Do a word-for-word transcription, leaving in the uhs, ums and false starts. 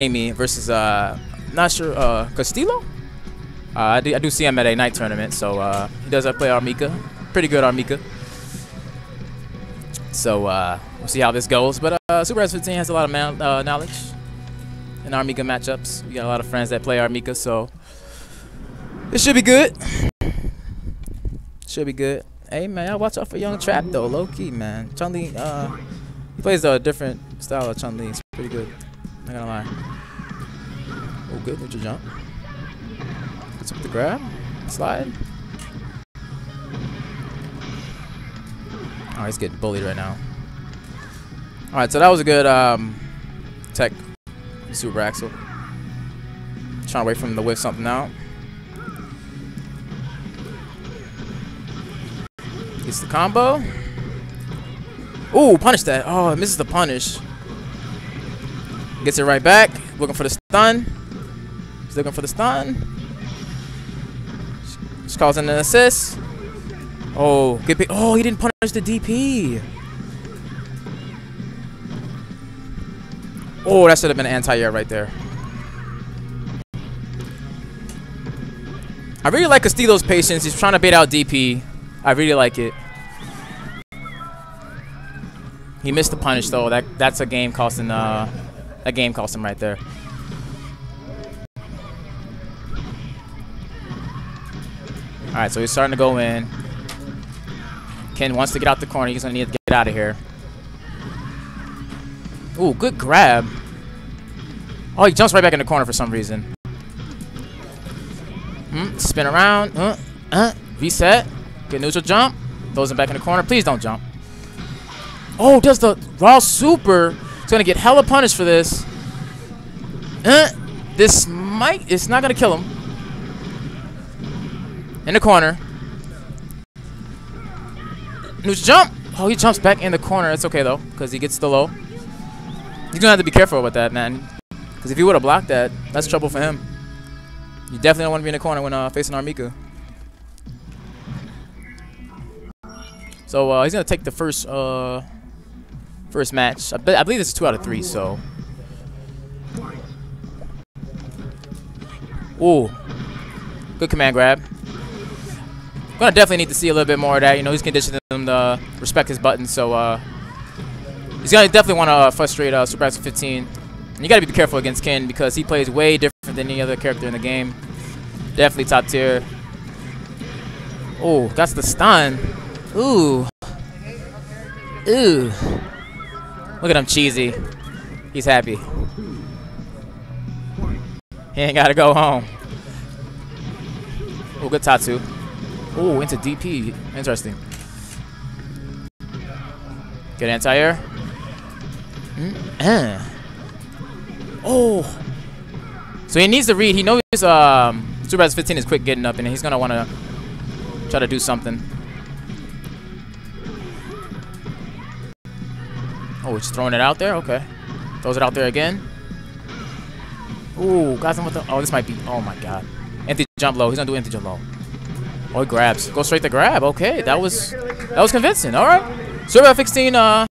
Amy versus uh not sure uh Castillo. Uh, I do I do see him at a night tournament, so uh he does play Armika. Pretty good Armika. So uh we'll see how this goes. But uh Superbuzz fifteen has a lot of man uh, knowledge in Armika matchups. We got a lot of friends that play Armika, so it should be good. Should be good. Hey man, y'all watch out for Young Trap though, low key man. Chun-Li uh he plays a different style of Chun-Li. It's pretty good. Not gonna lie. Oh, good neutral jump. What's up with the grab? Slide. Oh, he's getting bullied right now. Alright, so that was a good um, tech Super Axel. Trying to wait for him to whiff something out. Gets the combo. Ooh, punish that. Oh, it misses the punish. Gets it right back. Looking for the stun. He's looking for the stun. Just calls in an assist. Oh, get big. Oh, he didn't punish the D P. Oh, that should have been an anti-air right there. I really like Castillo's patience. He's trying to bait out D P. I really like it. He missed the punish though. That that's a game costing uh That game cost him right there. Alright, so he's starting to go in. Ken wants to get out the corner. He's going to need to get out of here. Ooh, good grab. Oh, he jumps right back in the corner for some reason. Mm, spin around. Uh, uh, reset. Good neutral jump. Throws him back in the corner. Please don't jump. Oh, does the raw super... He's gonna get hella punished for this. Uh, this might, it's not gonna kill him. In the corner. New jump. Oh, he jumps back in the corner. It's okay though, because he gets the low. You're gonna have to be careful about that, man. Because if you would have blocked that, that's trouble for him. You definitely don't want to be in the corner when uh, facing Armika. So uh, he's gonna take the first. Uh, First match. I, be I believe this is two out of three, so. Ooh. Good command grab. I'm gonna definitely need to see a little bit more of that. You know, he's conditioning him to respect his buttons, so uh he's gonna definitely wanna uh, frustrate uh SuperAXL fifteen. And you gotta be careful against Ken because he plays way different than any other character in the game. Definitely top tier. Oh, that's the stun. Ooh. Ooh. Look at him, cheesy. He's happy. He ain't gotta go home. Oh, good Tatsu. Oh, into D P. Interesting. Good anti-air. Mm-hmm. Oh. So he needs to read. He knows um, SuperAXL fifteen is quick getting up, and he's gonna wanna try to do something. Oh, just throwing it out there? Okay. Throws it out there again. Ooh, got him with the... Oh, this might be... Oh, my God. Empty jump low. He's going to do empty jump low. Oh, he grabs. Go straight to grab. Okay, that was... That was convincing. All right. SuperAXL fifteen, uh...